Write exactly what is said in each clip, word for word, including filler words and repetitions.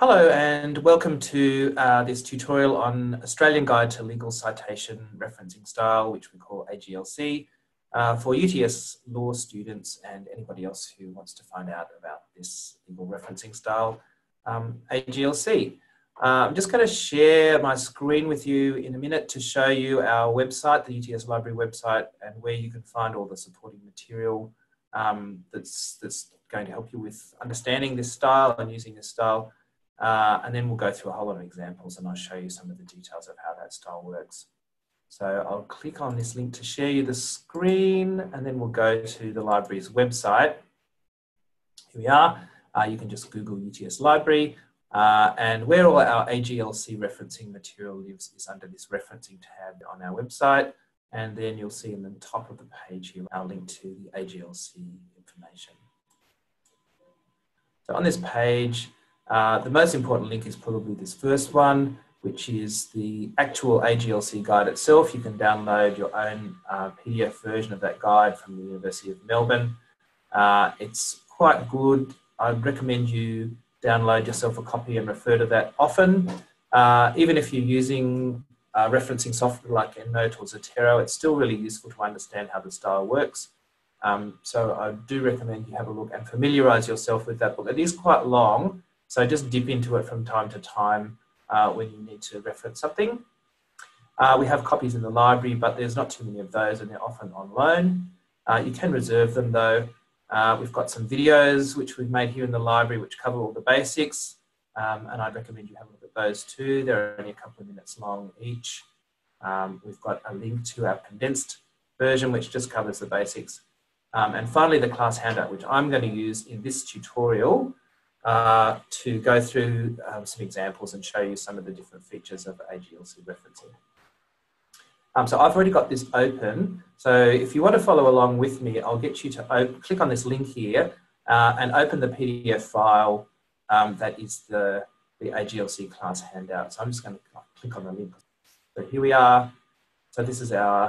Hello and welcome to uh, this tutorial on Australian Guide to Legal Citation Referencing Style, which we call A G L C, uh, for U T S law students and anybody else who wants to find out about this legal referencing style, um, A G L C. Uh, I'm just going to share my screen with you in a minute to show you our website, the U T S Library website, and where you can find all the supporting material um, that's, that's going to help you with understanding this style and using this style. Uh, and then we'll go through a whole lot of examples and I'll show you some of the details of how that style works. So I'll click on this link to share you the screen and then we'll go to the library's website. Here we are. Uh, you can just Google U T S Library uh, and where all our A G L C referencing material lives is under this referencing tab on our website. And then you'll see in the top of the page here our link to the A G L C information. So on this page, Uh, the most important link is probably this first one, which is the actual A G L C guide itself. You can download your own uh, P D F version of that guide from the University of Melbourne. Uh, it's quite good. I'd recommend you download yourself a copy and refer to that often. Uh, even if you're using uh, referencing software like EndNote or Zotero, it's still really useful to understand how the style works. Um, so I do recommend you have a look and familiarise yourself with that book. It is quite long. So just dip into it from time to time uh, when you need to reference something. Uh, we have copies in the library, but there's not too many of those and they're often on loan. Uh, you can reserve them though. Uh, we've got some videos which we've made here in the library which cover all the basics. Um, and I'd recommend you have a look at those too. They're only a couple of minutes long each. Um, we've got a link to our condensed version which just covers the basics. Um, and finally the class handout, which I'm going to use in this tutorial Uh, to go through um, some examples and show you some of the different features of A G L C referencing. Um, so I've already got this open. So if you want to follow along with me, I'll get you to open, click on this link here uh, and open the P D F file um, that is the, the A G L C class handout. So I'm just going to click on the link. So here we are. So this is our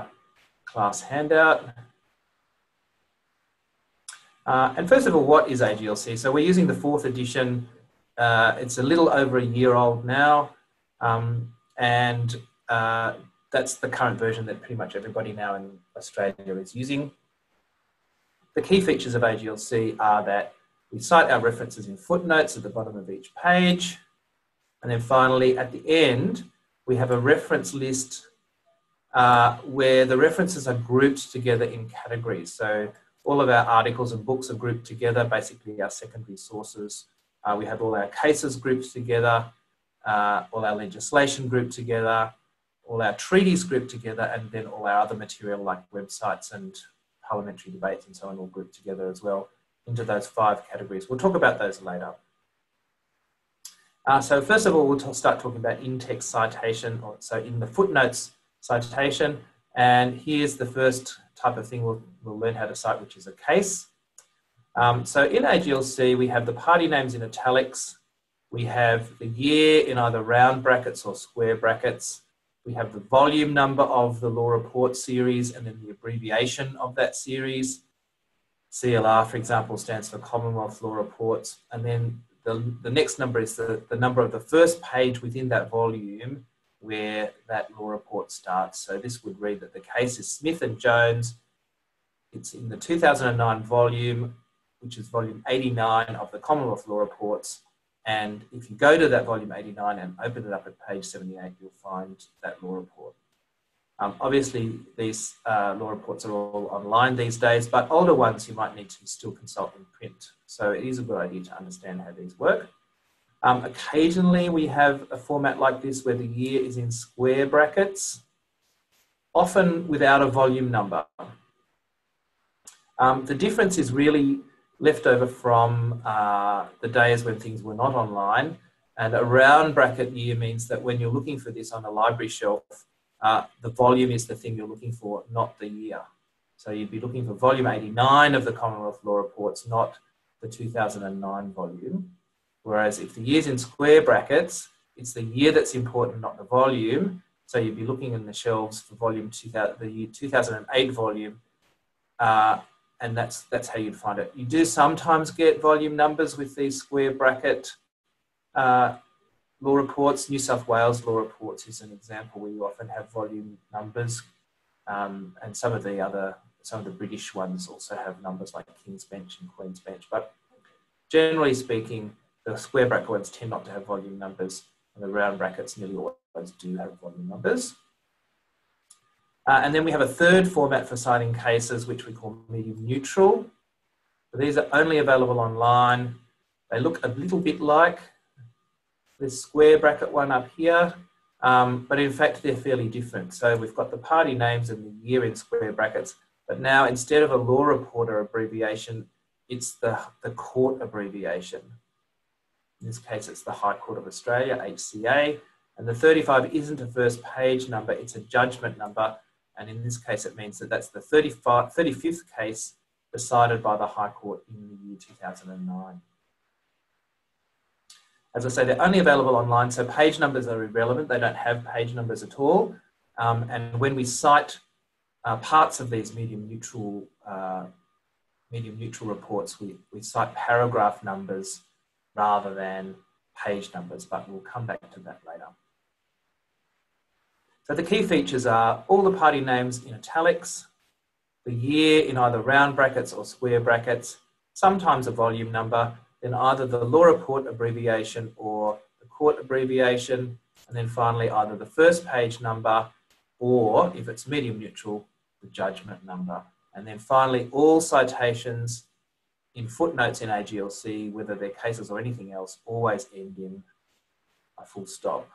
class handout. Uh, and first of all, what is A G L C? So we're using the fourth edition. Uh, it's a little over a year old now. Um, and uh, that's the current version that pretty much everybody now in Australia is using. The key features of A G L C are that we cite our references in footnotes at the bottom of each page. And then finally, at the end, we have a reference list uh, where the references are grouped together in categories. So all of our articles and books are grouped together, basically our secondary sources. Uh, we have all our cases grouped together, uh, all our legislation grouped together, all our treaties grouped together, and then all our other material like websites and parliamentary debates and so on all grouped together as well into those five categories. We'll talk about those later. Uh, so first of all, we'll start talking about in-text citation, or so in the footnotes citation. And here's the first type of thing we'll, we'll learn how to cite, which is a case. Um, so in A G L C, we have the party names in italics. We have the year in either round brackets or square brackets. We have the volume number of the law report series and then the abbreviation of that series. C L R, for example, stands for Commonwealth Law Reports. And then the, the next number is the, the number of the first page within that volume where that law report starts. So this would read that the case is Smith and Jones. It's in the two thousand nine volume, which is volume eighty-nine of the Commonwealth Law Reports. And if you go to that volume eighty-nine and open it up at page seventy-eight, you'll find that law report. Um, obviously, these uh, law reports are all online these days, but older ones you might need to still consult in print. So it is a good idea to understand how these work. Um, occasionally we have a format like this where the year is in square brackets, often without a volume number. Um, the difference is really left over from uh, the days when things were not online, and a round bracket year means that when you're looking for this on a library shelf, uh, the volume is the thing you're looking for, not the year. So you'd be looking for volume eighty-nine of the Commonwealth Law Reports, not the two thousand nine volume. Whereas if the year's in square brackets, it's the year that's important, not the volume. So you'd be looking in the shelves for volume two thousand, the year two thousand eight volume, uh, and that's that's how you'd find it. You do sometimes get volume numbers with these square bracket uh, law reports, New South Wales law reports is an example where you often have volume numbers, um, and some of the other, some of the British ones also have numbers like King's Bench and Queen's Bench, but generally speaking, the square bracket ones tend not to have volume numbers, and the round brackets nearly always do have volume numbers. Uh, and then we have a third format for citing cases, which we call medium neutral. So these are only available online. They look a little bit like this square bracket one up here, um, but in fact, they're fairly different. So we've got the party names and the year in square brackets, but now instead of a law reporter abbreviation, it's the, the court abbreviation. In this case, it's the High Court of Australia, H C A, and the thirty-five isn't a first page number, it's a judgment number. And in this case, it means that that's the thirty-fifth case decided by the High Court in the year two thousand nine. As I say, they're only available online, so page numbers are irrelevant. They don't have page numbers at all. Um, and when we cite uh, parts of these medium neutral, uh, medium neutral reports, we, we cite paragraph numbers rather than page numbers, but we'll come back to that later. So the key features are all the party names in italics, the year in either round brackets or square brackets, sometimes a volume number, then either the law report abbreviation or the court abbreviation, and then finally either the first page number or, if it's medium neutral, the judgment number. And then finally, all citations in footnotes in A G L C, whether they're cases or anything else, always end in a full stop.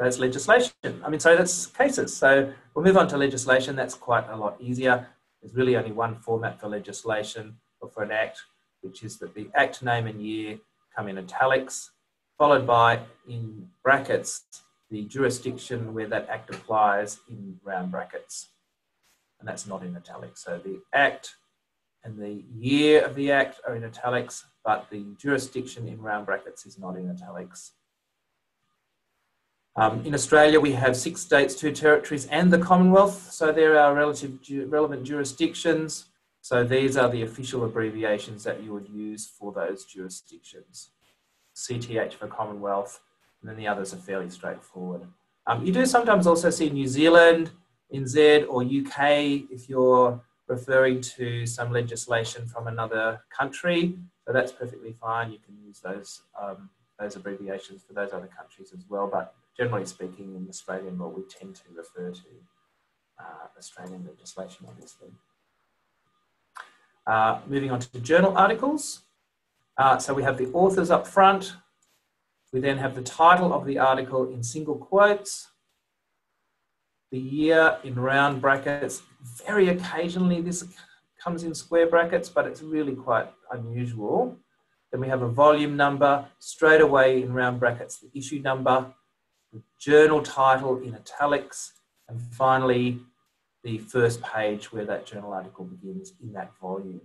That's legislation. I mean, so that's cases. So we'll move on to legislation. That's quite a lot easier. There's really only one format for legislation or for an act, which is that the act name and year come in italics, followed by, in brackets, the jurisdiction where that act applies in round brackets. And that's not in italics. So the act and the year of the act are in italics, but the jurisdiction in round brackets is not in italics. Um, in Australia, we have six states, two territories, and the Commonwealth. So there are relative ju- relevant jurisdictions. So these are the official abbreviations that you would use for those jurisdictions. C T H for Commonwealth, and then the others are fairly straightforward. Um, you do sometimes also see New Zealand, N Z, or U K if you're referring to some legislation from another country. So that's perfectly fine. You can use those, um, those abbreviations for those other countries as well. But generally speaking, in Australian law, we tend to refer to uh, Australian legislation, obviously. Uh, moving on to the journal articles. Uh, so we have the authors up front. We then have the title of the article in single quotes, the year in round brackets. Very occasionally this comes in square brackets, but it's really quite unusual. Then we have a volume number, straight away in round brackets, the issue number, the journal title in italics, and finally, the first page where that journal article begins in that volume.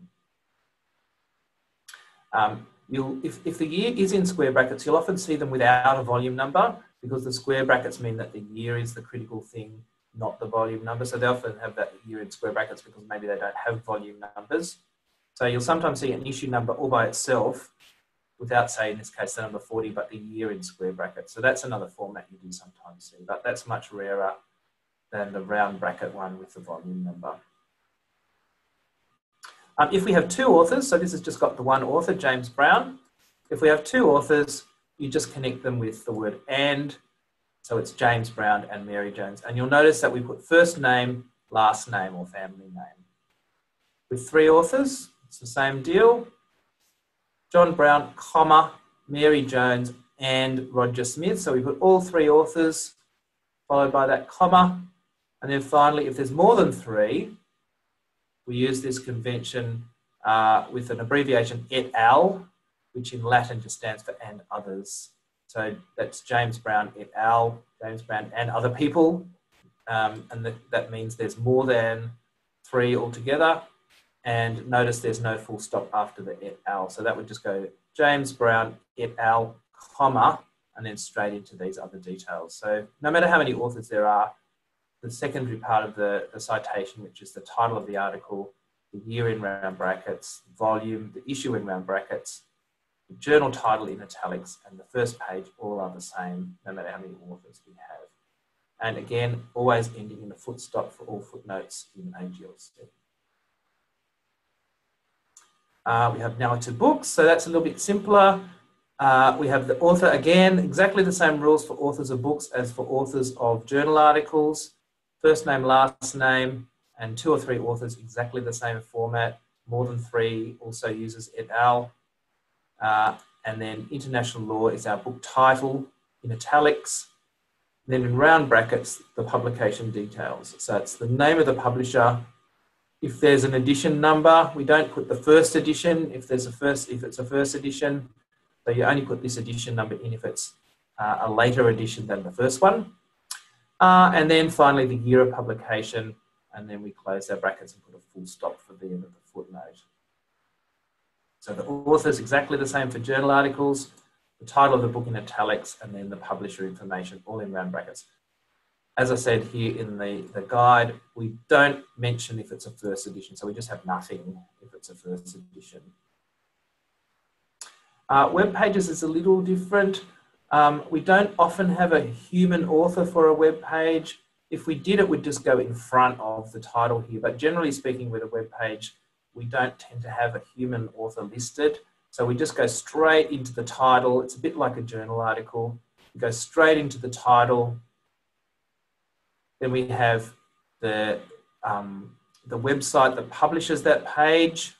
Um, you'll, if, if the year is in square brackets, you'll often see them without a volume number because the square brackets mean that the year is the critical thing, not the volume number. So they often have that year in square brackets because maybe they don't have volume numbers. So you'll sometimes see an issue number all by itself without, say, in this case, the number forty, but the year in square brackets. So that's another format you do sometimes see, but that's much rarer than the round bracket one with the volume number. Um, if we have two authors, so this has just got the one author, James Brown. If we have two authors, you just connect them with the word and, so it's James Brown and Mary Jones. And you'll notice that we put first name, last name or family name. With three authors, it's the same deal. John Brown, comma, Mary Jones and Roger Smith. So we put all three authors followed by that comma. And then finally, if there's more than three, we use this convention uh, with an abbreviation et al, which in Latin just stands for and others. So that's James Brown et al, James Brown and other people. Um, and that, that means there's more than three altogether. And notice there's no full stop after the et al. So that would just go James Brown et al, comma, and then straight into these other details. So no matter how many authors there are, the secondary part of the, the citation, which is the title of the article, the year in round brackets, volume, the issue in round brackets, The journal title in italics and the first page all are the same, no matter how many authors we have. And again, always ending in a footstop for all footnotes in A G L C. Uh, we have now to books, so that's a little bit simpler. Uh, we have the author again, exactly the same rules for authors of books as for authors of journal articles. First name, last name, and two or three authors, exactly the same format. More than three also uses et al. Uh, and then international law is our book title in italics. And then in round brackets, the publication details. So it's the name of the publisher. If there's an edition number, we don't put the first edition. If there's a first, if it's a first edition, so you only put this edition number in if it's uh, a later edition than the first one. Uh, and then finally the year of publication. And then we close our brackets and put a full stop for the end of the footnote. So the author is exactly the same for journal articles, the title of the book in italics, and then the publisher information, all in round brackets. As I said here in the, the guide, we don't mention if it's a first edition, so we just have nothing if it's a first edition. Uh, web pages is a little different. Um, we don't often have a human author for a web page. If we did, it would just go in front of the title here, but generally speaking with a web page, we don't tend to have a human author listed. So we just go straight into the title. It's a bit like a journal article. We go straight into the title. Then we have the, um, the website that publishes that page.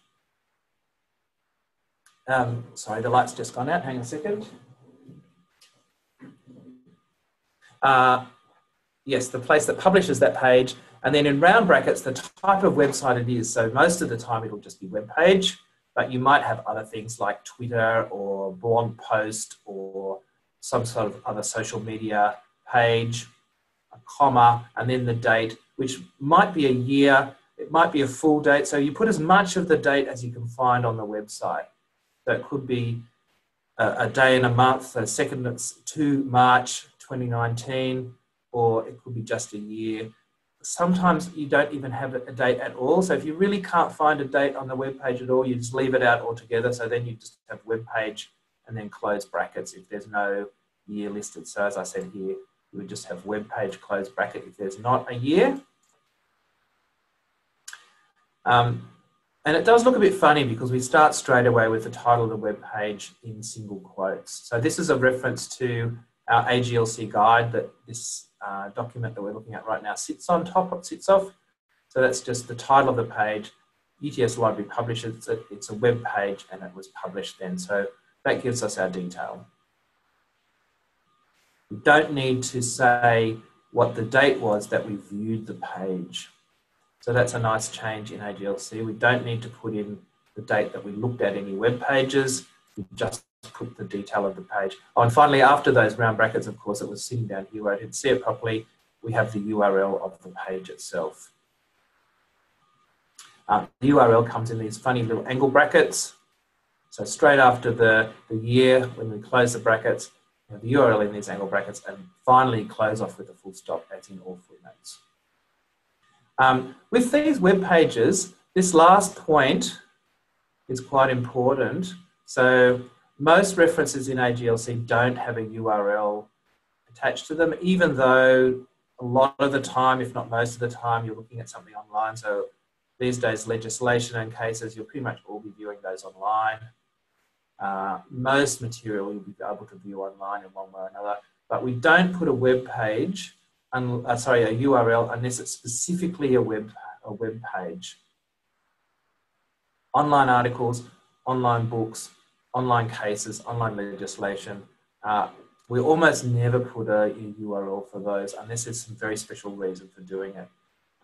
Um, sorry, the light's just gone out. Hang on a second. Uh, yes, the place that publishes that page. And then in round brackets, the type of website it is. So most of the time it'll just be web page, but you might have other things like Twitter or blog post or some sort of other social media page, a comma, and then the date, which might be a year, it might be a full date. So you put as much of the date as you can find on the website. So it could be a, a day and a month, so second to March twenty nineteen, or it could be just a year. Sometimes you don't even have a date at all. So if you really can't find a date on the web page at all, you just leave it out altogether. So then you just have web page and then close brackets if there's no year listed. So as I said here, you would just have web page, close bracket if there's not a year. Um, and it does look a bit funny because we start straight away with the title of the web page in single quotes. So this is a reference to our A G L C guide that this Uh, document that we're looking at right now sits on top of, sits off. So that's just the title of the page. U T S Library publishes it. It's a web page and it was published then. So that gives us our detail. We don't need to say what the date was that we viewed the page. So that's a nice change in A G L C. We don't need to put in the date that we looked at any web pages. We just put the detail of the page. Oh, and finally, after those round brackets, of course, it was sitting down here where I didn't see it properly. We have the U R L of the page itself. Um, the U R L comes in these funny little angle brackets. So straight after the, the year, when we close the brackets, we have the U R L in these angle brackets, and finally close off with a full stop, as in all footnotes. Um, with these web pages, this last point is quite important. So most references in A G L C don't have a U R L attached to them, even though a lot of the time, if not most of the time, you're looking at something online. So these days, legislation and cases, you'll pretty much all be viewing those online. Uh, most material you'll be able to view online in one way or another, but we don't put a web page, un, uh, sorry, a U R L, unless it's specifically a web, a web page. Online articles, online books, online cases, online legislation. Uh, we almost never put a, a U R L for those unless there's some very special reason for doing it.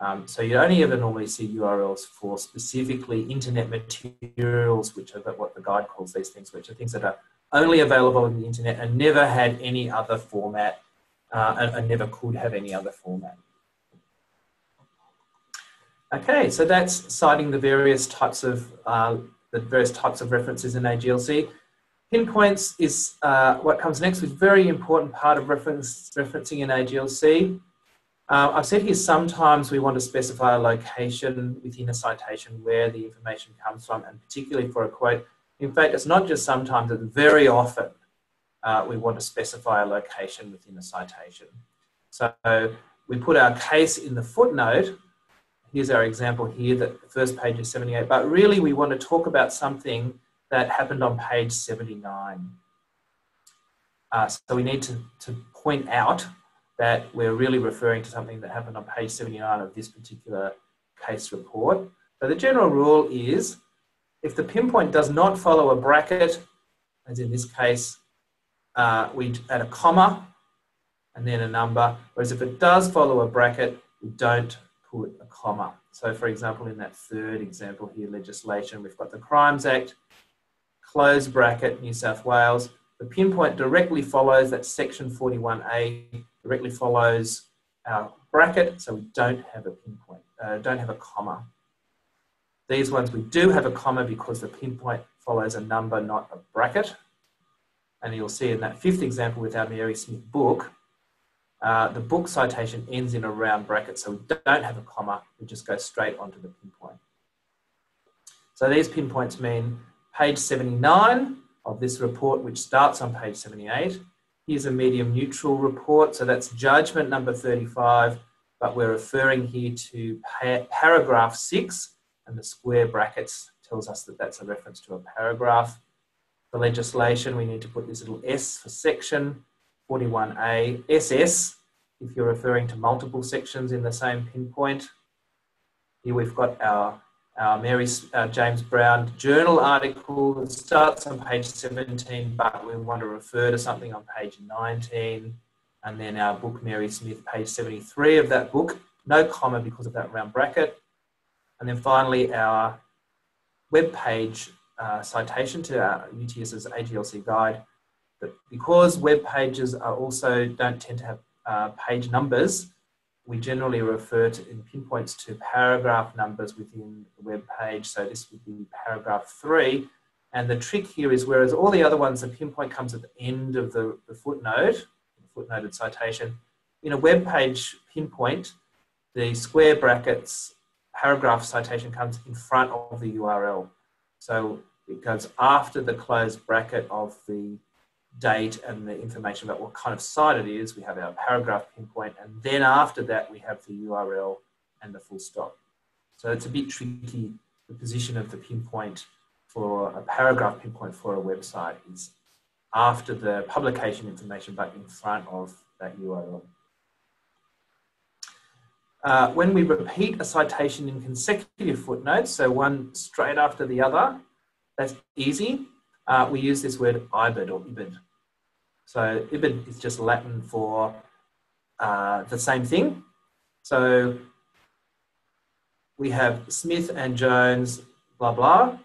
Um, so you only ever normally see U R Ls for specifically internet materials, which are what the guide calls these things, which are things that are only available on the internet and never had any other format uh, and, and never could have any other format. Okay, so that's citing the various types of uh, the various types of references in A G L C. Pinpoints is uh, what comes next, which is a very important part of reference, referencing in A G L C. Uh, I've said here sometimes we want to specify a location within a citation where the information comes from, and particularly for a quote. In fact, it's not just sometimes, it's very often uh, we want to specify a location within a citation. So we put our case in the footnote. Here's our example here, that the first page is seventy-eight, but really we want to talk about something that happened on page seventy-nine. Uh, so we need to, to point out that we're really referring to something that happened on page seventy-nine of this particular case report. So the general rule is, if the pinpoint does not follow a bracket, as in this case, uh, we add a comma and then a number, whereas if it does follow a bracket, we don't put a comma. So for example, in that third example here, legislation, we've got the Crimes Act, close bracket, New South Wales. The pinpoint directly follows that section forty-one A, directly follows our bracket, so we don't have a pinpoint, uh, don't have a comma. These ones we do have a comma because the pinpoint follows a number, not a bracket. And you'll see in that fifth example with our Mary Smith book, uh, the book citation ends in a round bracket, so we don't have a comma, we just go straight onto the pinpoint. So these pinpoints mean page seventy-nine of this report, which starts on page seventy-eight. Here's a medium neutral report, so that's judgment number thirty-five, but we're referring here to pa paragraph six, and the square brackets tells us that that's a reference to a paragraph. For legislation, we need to put this little S for section, forty-one A, S S, if you're referring to multiple sections in the same pinpoint. Here we've got our Our Mary uh, James Brown journal article that starts on page seventeen, but we want to refer to something on page nineteen, and then our book Mary Smith, page seventy-three of that book, no comma because of that round bracket. And then finally our web page uh, citation to our U T S's A G L C guide, that because web pages are also don't tend to have uh, page numbers, we generally refer to, in pinpoints, to paragraph numbers within the web page. So this would be paragraph three. And the trick here is, whereas all the other ones, the pinpoint comes at the end of the, the footnote, the footnoted citation, in a web page pinpoint, the square brackets paragraph citation comes in front of the U R L. So it goes after the closed bracket of the date and the information about what kind of site it is. We have our paragraph pinpoint, and then after that we have the U R L and the full stop. So it's a bit tricky. The position of the pinpoint for a paragraph pinpoint for a website is after the publication information, but in front of that U R L. Uh, when we repeat a citation in consecutive footnotes, so one straight after the other, that's easy. Uh, we use this word I B I D or I B I D. So I B I D is just Latin for uh, the same thing. So we have Smith and Jones, blah, blah,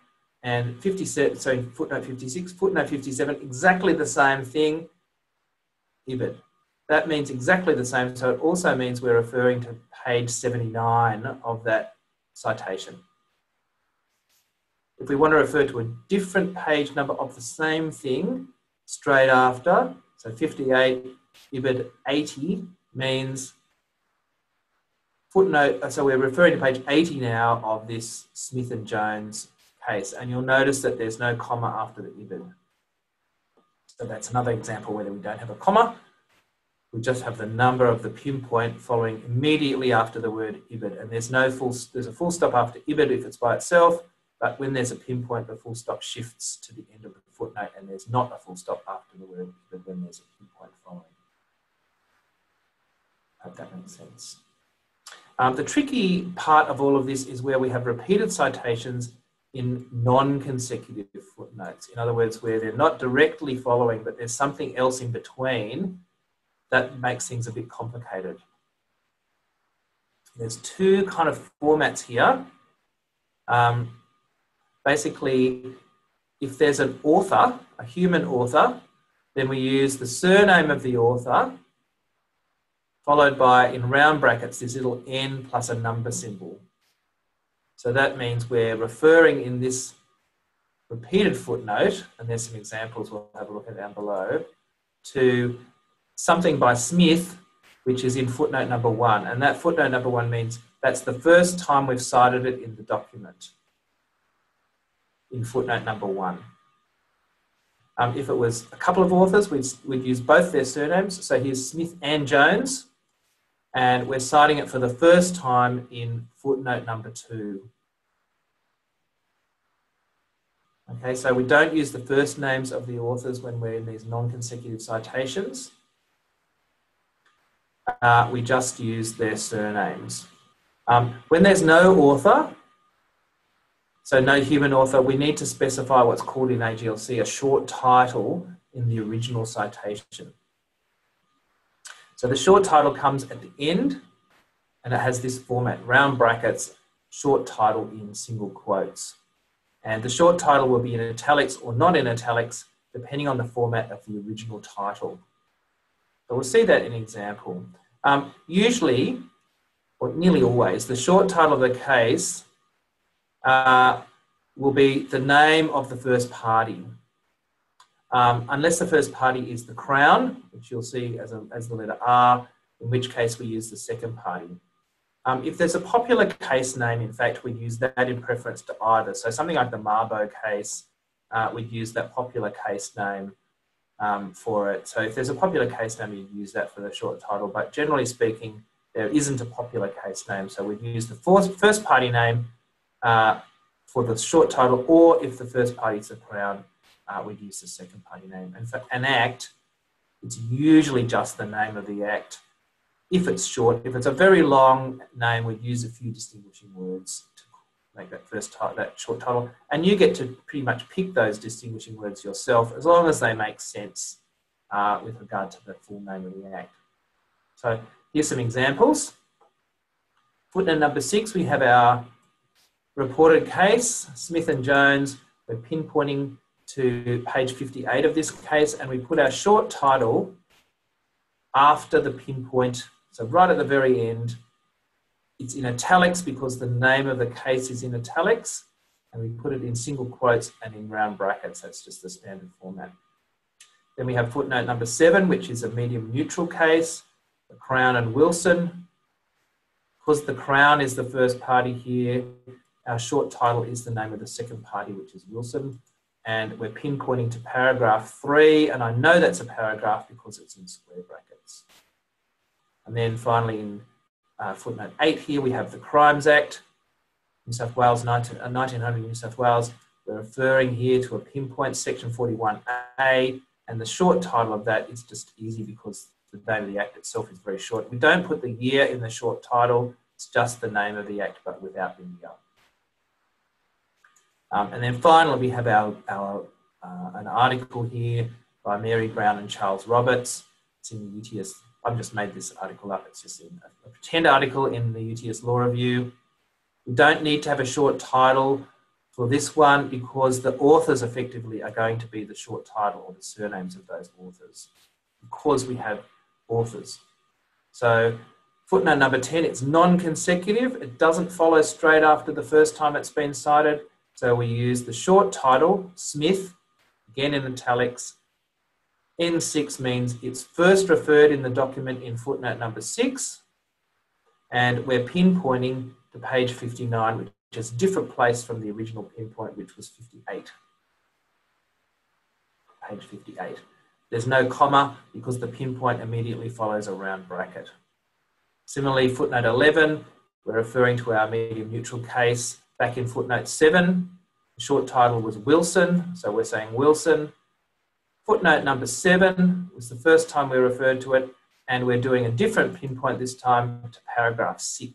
and fifty-seven, so footnote fifty-six, footnote fifty-seven, exactly the same thing, I B I D. That means exactly the same, so it also means we're referring to page seventy-nine of that citation. If we want to refer to a different page number of the same thing straight after, so fifty-eight, I B I D eighty means footnote, so we're referring to page eighty now of this Smith and Jones case, and you'll notice that there's no comma after the I B I D. So that's another example where we don't have a comma, we just have the number of the pinpoint following immediately after the word I B I D, and there's no full, there's a full stop after I B I D if it's by itself. But when there's a pinpoint, the full stop shifts to the end of the footnote, and there's not a full stop after the word, but when there's a pinpoint following. I hope that makes sense. Um, the tricky part of all of this is where we have repeated citations in non-consecutive footnotes. In other words, where they're not directly following, but there's something else in between that makes things a bit complicated. There's two kind of formats here. Um, Basically, if there's an author, a human author, then we use the surname of the author, followed by, in round brackets, this little n plus a number symbol. So that means we're referring in this repeated footnote, and there's some examples we'll have a look at down below, to something by Smith, which is in footnote number one. And that footnote number one means that's the first time we've cited it in the document, in footnote number one. Um, if it was a couple of authors, we'd, we'd use both their surnames. So here's Smith and Jones. And we're citing it for the first time in footnote number two. Okay, so we don't use the first names of the authors when we're in these non-consecutive citations. Uh, we just use their surnames. Um, when there's no author, so no human author, we need to specify what's called in A G L C a short title in the original citation. So the short title comes at the end and it has this format, round brackets, short title in single quotes. And the short title will be in italics or not in italics, depending on the format of the original title. So we'll see that in an example. Um, usually, or nearly always, the short title of the case uh, will be the name of the first party. Um, unless the first party is the Crown, which you'll see as, a, as the letter R, in which case we use the second party. Um, if there's a popular case name, in fact, we'd use that in preference to either. So something like the Mabo case, uh, we'd use that popular case name um, for it. So if there's a popular case name, you'd use that for the short title. But generally speaking, there isn't a popular case name. So we'd use the first party name uh, for the short title, or if the first party is the Crown, Uh, we'd use the second party name. And for an act, it's usually just the name of the act. If it's short, if it's a very long name, we'd use a few distinguishing words to make that first title, that short title. And you get to pretty much pick those distinguishing words yourself, as long as they make sense uh, with regard to the full name of the act. So here's some examples. Footnote number six, we have our reported case, Smith and Jones. We're pinpointing to page fifty-eight of this case, and we put our short title after the pinpoint, so right at the very end. It's in italics because the name of the case is in italics, and we put it in single quotes and in round brackets. That's just the standard format. Then we have footnote number seven, which is a medium neutral case, the Crown and Wilson. Because the Crown is the first party here, our short title is the name of the second party, which is Wilson. And we're pinpointing to paragraph three, and I know that's a paragraph because it's in square brackets. And then finally in uh, footnote eight here, we have the Crimes Act, New South Wales, nineteen hundred New South Wales. We're referring here to a pinpoint, section forty-one A, and the short title of that is just easy because the name of the Act itself is very short. We don't put the year in the short title, it's just the name of the Act, but without the year. Um, and then finally, we have our, our uh, an article here by Mary Brown and Charles Roberts. It's in the U T S. I've just made this article up. It's just in a, a pretend article in the U T S Law Review. We don't need to have a short title for this one because the authors effectively are going to be the short title or the surnames of those authors because we have authors. So footnote number ten, it's non-consecutive. It doesn't follow straight after the first time it's been cited. So we use the short title, Smith, again in italics. N six means it's first referred in the document in footnote number six. And we're pinpointing to page fifty-nine, which is a different place from the original pinpoint, which was fifty-eight. Page fifty-eight. There's no comma because the pinpoint immediately follows a round bracket. Similarly, footnote eleven, we're referring to our medium neutral case. Back in footnote seven, the short title was Wilson, so we're saying Wilson. Footnote number seven was the first time we referred to it, and we're doing a different pinpoint this time to paragraph six.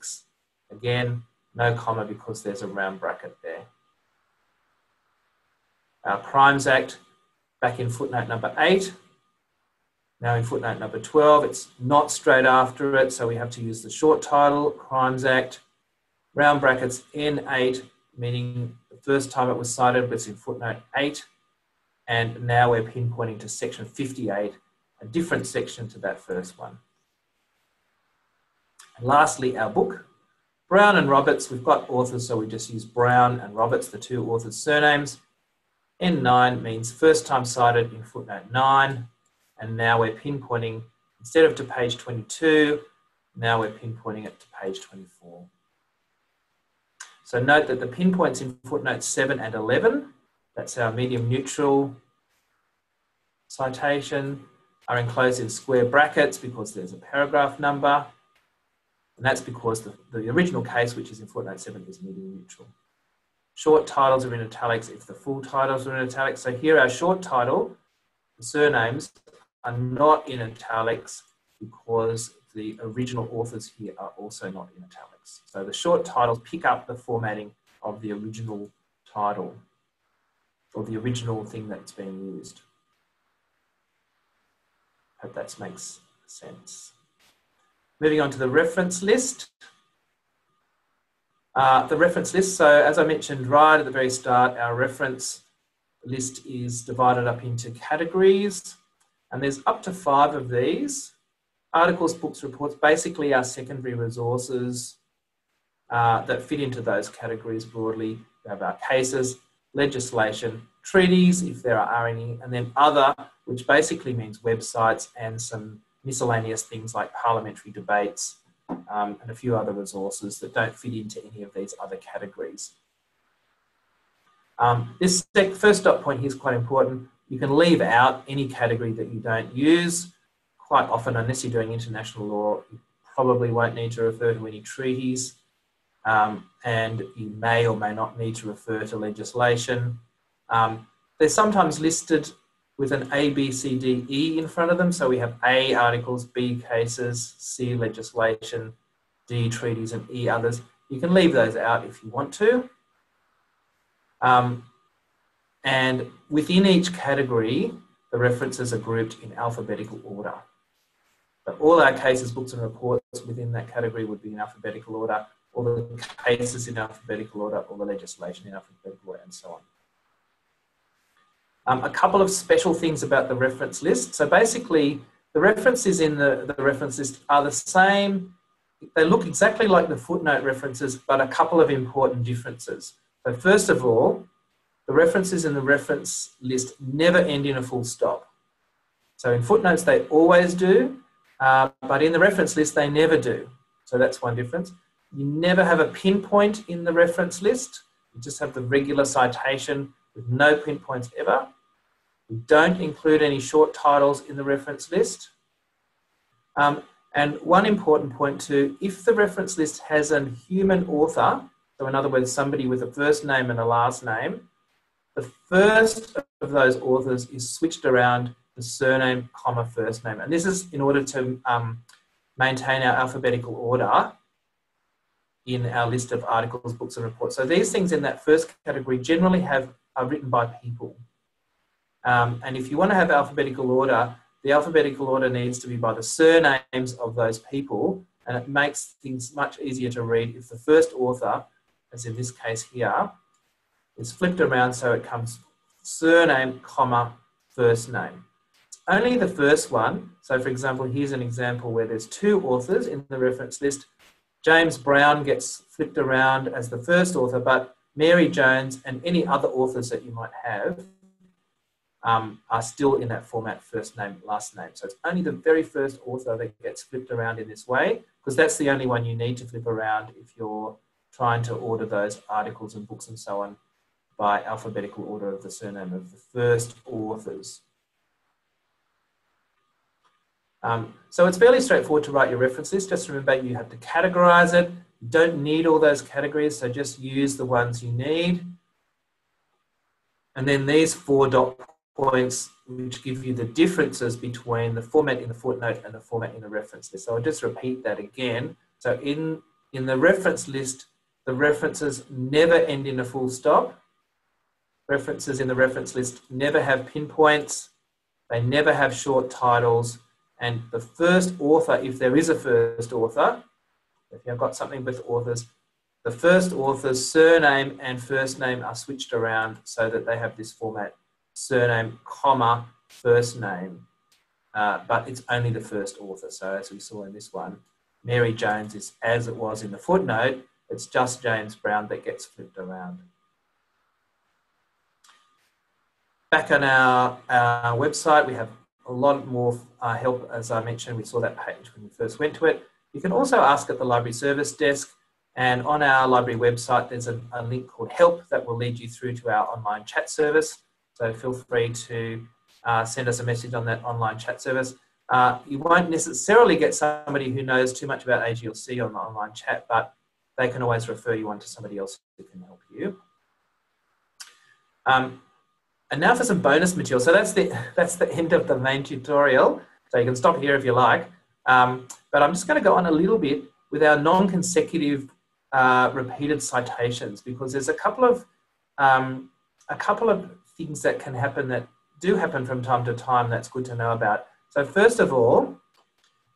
Again, no comma because there's a round bracket there. Our Crimes Act, back in footnote number eight. Now in footnote number twelve, it's not straight after it, so we have to use the short title, Crimes Act. Round brackets N eight, meaning the first time it was cited was in footnote eight. And now we're pinpointing to section fifty-eight, a different section to that first one. And lastly, our book, Brown and Roberts. We've got authors, so we just use Brown and Roberts, the two authors' surnames. N nine means first time cited in footnote nine. And now we're pinpointing, instead of to page twenty-two, now we're pinpointing it to page twenty-four. So note that the pinpoints in footnotes seven and eleven, that's our medium neutral citation are enclosed in square brackets because there's a paragraph number. And that's because the, the original case, which is in footnote seven, is media neutral. Short titles are in italics if the full titles are in italics. So here our short title, the surnames, are not in italics because the original authors here are also not in italics. So the short titles pick up the formatting of the original title or the original thing that's being used. Hope that makes sense. Moving on to the reference list. Uh, the reference list, so as I mentioned right at the very start, our reference list is divided up into categories, and there's up to five of these. Articles, books, reports, basically our secondary resources uh, that fit into those categories broadly. We have our cases, legislation, treaties, if there are any, and then other, which basically means websites and some miscellaneous things like parliamentary debates um, and a few other resources that don't fit into any of these other categories. Um, this first stop point here is quite important. You can leave out any category that you don't use. Quite often, unless you're doing international law, you probably won't need to refer to any treaties, um, and you may or may not need to refer to legislation. Um, they're sometimes listed with an A, B, C, D, E in front of them. So we have A, articles, B, cases, C, legislation, D, treaties, and E, others. You can leave those out if you want to. Um, and within each category, the references are grouped in alphabetical order. But all our cases, books, and reports within that category would be in alphabetical order, all the cases in alphabetical order, all the legislation in alphabetical order, and so on. Um, a couple of special things about the reference list. So basically, the references in the, the reference list are the same. They look exactly like the footnote references, but a couple of important differences. So first of all, the references in the reference list never end in a full stop. So in footnotes, they always do, uh, but in the reference list, they never do. So that's one difference. You never have a pinpoint in the reference list. You just have the regular citation with no pinpoints ever. We don't include any short titles in the reference list. Um, and one important point too, if the reference list has a human author, so in other words, somebody with a first name and a last name, the first of those authors is switched around the surname, comma, first name. And this is in order to um, maintain our alphabetical order in our list of articles, books, and reports. So these things in that first category generally have are written by people. Um, and if you want to have alphabetical order, the alphabetical order needs to be by the surnames of those people, and it makes things much easier to read if the first author, as in this case here, is flipped around so it comes surname, comma, first name. Only the first one, so for example, here's an example where there's two authors in the reference list. James Brown gets flipped around as the first author, but Mary Jones and any other authors that you might have um, are still in that format, first name, last name. So it's only the very first author that gets flipped around in this way, because that's the only one you need to flip around if you're trying to order those articles and books and so on by alphabetical order of the surname of the first authors. Um, so it's fairly straightforward to write your reference list. Just remember you have to categorize it. You don't need all those categories, so just use the ones you need. And then these four dot points, which give you the differences between the format in the footnote and the format in the reference list. So I'll just repeat that again. So in, in the reference list, the references never end in a full stop. References in the reference list never have pinpoints. They never have short titles. And the first author, if there is a first author, if you've got something with authors, the first author's surname and first name are switched around so that they have this format, surname, comma, first name, uh, but it's only the first author. So as we saw in this one, Mary Jones is as it was in the footnote, it's just James Brown that gets flipped around. Back on our, our website, we have a lot more uh, help. As I mentioned, we saw that page when we first went to it. You can also ask at the library service desk, and on our library website, there's a, a link called Help that will lead you through to our online chat service. So feel free to uh, send us a message on that online chat service. Uh, you won't necessarily get somebody who knows too much about A G or C on the online chat, but they can always refer you on to somebody else who can help you. Um, and now for some bonus material. So that's the, that's the end of the main tutorial. So you can stop here if you like. Um, but I'm just going to go on a little bit with our non-consecutive uh, repeated citations, because there's a couple of um, a couple of things that can happen that do happen from time to time that's good to know about. So first of all,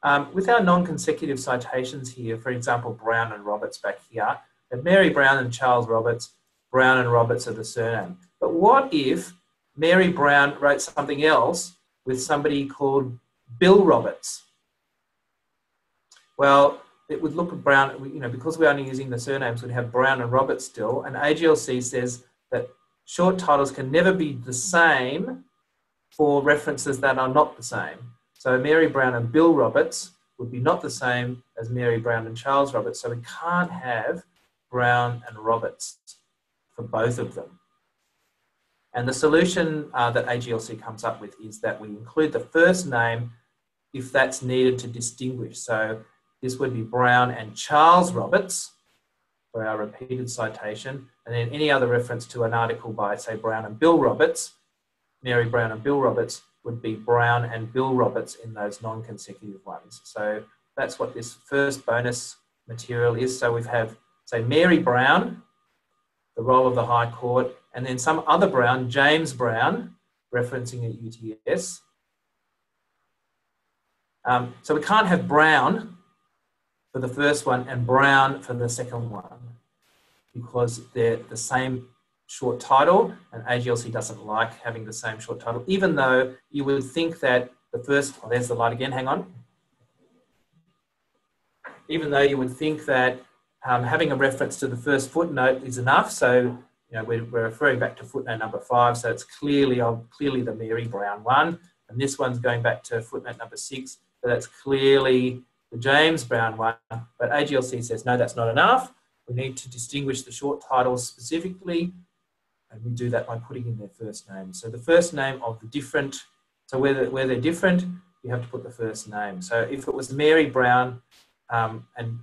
um, with our non-consecutive citations here, for example, Brown and Roberts back here, and Mary Brown and Charles Roberts, Brown and Roberts are the surname. But what if Mary Brown wrote something else with somebody called Bill Roberts? Well, it would look Brown, you know, because we're only using the surnames, we'd have Brown and Roberts still. And A G L C says that short titles can never be the same for references that are not the same. So Mary Brown and Bill Roberts would be not the same as Mary Brown and Charles Roberts. So we can't have Brown and Roberts for both of them. And the solution uh, that A G L C comes up with is that we include the first name if that's needed to distinguish. So this would be Brown and Charles Roberts for our repeated citation. And then any other reference to an article by, say, Brown and Bill Roberts, Mary Brown and Bill Roberts, would be Brown and Bill Roberts in those non-consecutive ones. So that's what this first bonus material is. So we have, say, Mary Brown, the role of the High Court, and then some other Brown, James Brown, referencing at U T S. Um, so we can't have Brown for the first one and Brown for the second one, because they're the same short title, and A G L C doesn't like having the same short title, even though you would think that the first, oh, there's the light again, hang on. Even though you would think that um, having a reference to the first footnote is enough, so you know, we're, we're referring back to footnote number five, so it's clearly, clearly the Mary Brown one, and this one's going back to footnote number six, so that's clearly the James Brown one, but A G L C says, no, that's not enough. We need to distinguish the short titles specifically, and we do that by putting in their first name. So the first name of the different, so where they're, where they're different, you have to put the first name. So if it was Mary Brown um, and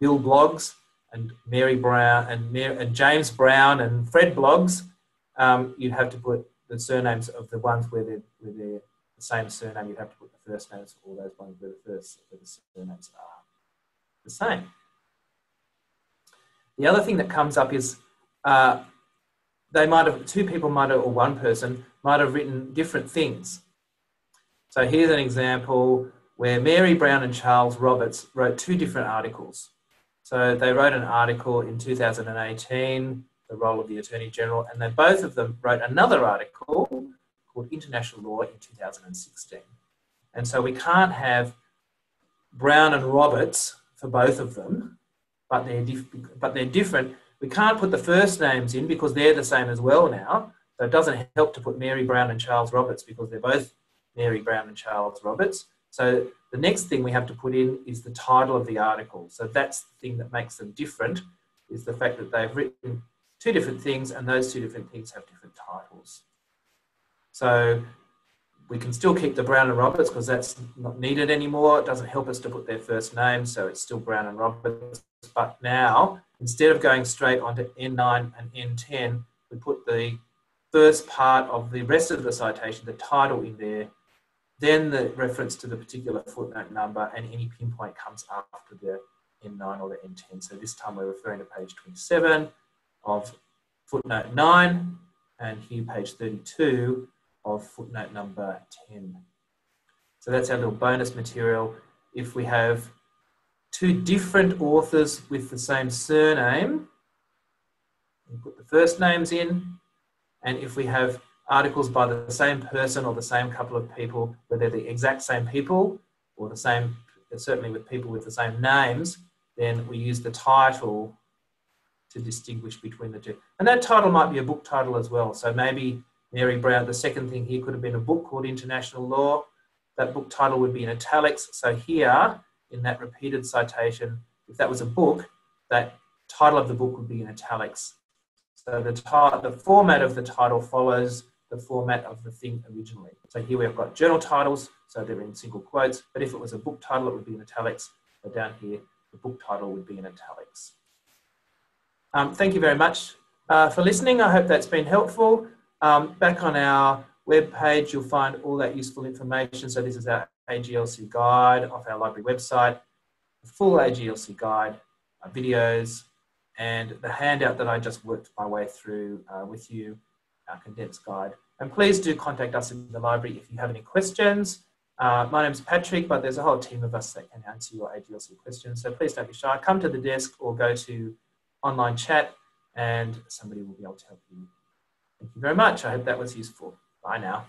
Bill Bloggs and Mary Brown and, Mary, and James Brown and Fred Bloggs, um, you'd have to put the surnames of the ones where they're, where they're the same surname. You'd have to put the first names for all those ones where the first where the surnames are the same. The other thing that comes up is uh, they might have, two people might have, or one person might have written different things. So here's an example where Mary Brown and Charles Roberts wrote two different articles. So they wrote an article in two thousand eighteen, The Role of the Attorney General, and then both of them wrote another article called International Law in two thousand sixteen. And so we can't have Brown and Roberts for both of them, but they're, diff but they're different. We can't put the first names in because they're the same as well now. So it doesn't help to put Mary Brown and Charles Roberts because they're both Mary Brown and Charles Roberts. So the next thing we have to put in is the title of the article. So that's the thing that makes them different, is the fact that they've written two different things and those two different things have different titles. So we can still keep the Brown and Roberts because that's not needed anymore. It doesn't help us to put their first name, so it's still Brown and Roberts. But now, instead of going straight onto N nine and N ten, we put the first part of the rest of the citation, the title in there, then the reference to the particular footnote number, and any pinpoint comes after the N nine or the N ten. So this time we're referring to page twenty-seven of footnote nine, and here page thirty-two of footnote number ten. So that's our little bonus material. If we have two different authors with the same surname, we put the first names in, and if we have articles by the same person or the same couple of people, where they're the exact same people or the same, certainly with people with the same names, then we use the title to distinguish between the two. And that title might be a book title as well. So maybe Mary Brown, the second thing here could have been a book called International Law. That book title would be in italics. So here, in that repeated citation, if that was a book, that title of the book would be in italics. So the, the format of the title follows the format of the thing originally. So here we've got journal titles, so they're in single quotes, but if it was a book title, it would be in italics. So down here, the book title would be in italics. Um, thank you very much uh, for listening. I hope that's been helpful. Um, back on our web page, you'll find all that useful information. So this is our A G L C guide off our library website, the full A G L C guide, our videos, and the handout that I just worked my way through uh, with you, our condensed guide. And please do contact us in the library if you have any questions. Uh, my name's Patrick, but there's a whole team of us that can answer your A G L C questions. So please don't be shy. Come to the desk or go to online chat and somebody will be able to help you. Thank you very much. I hope that was useful. Bye now.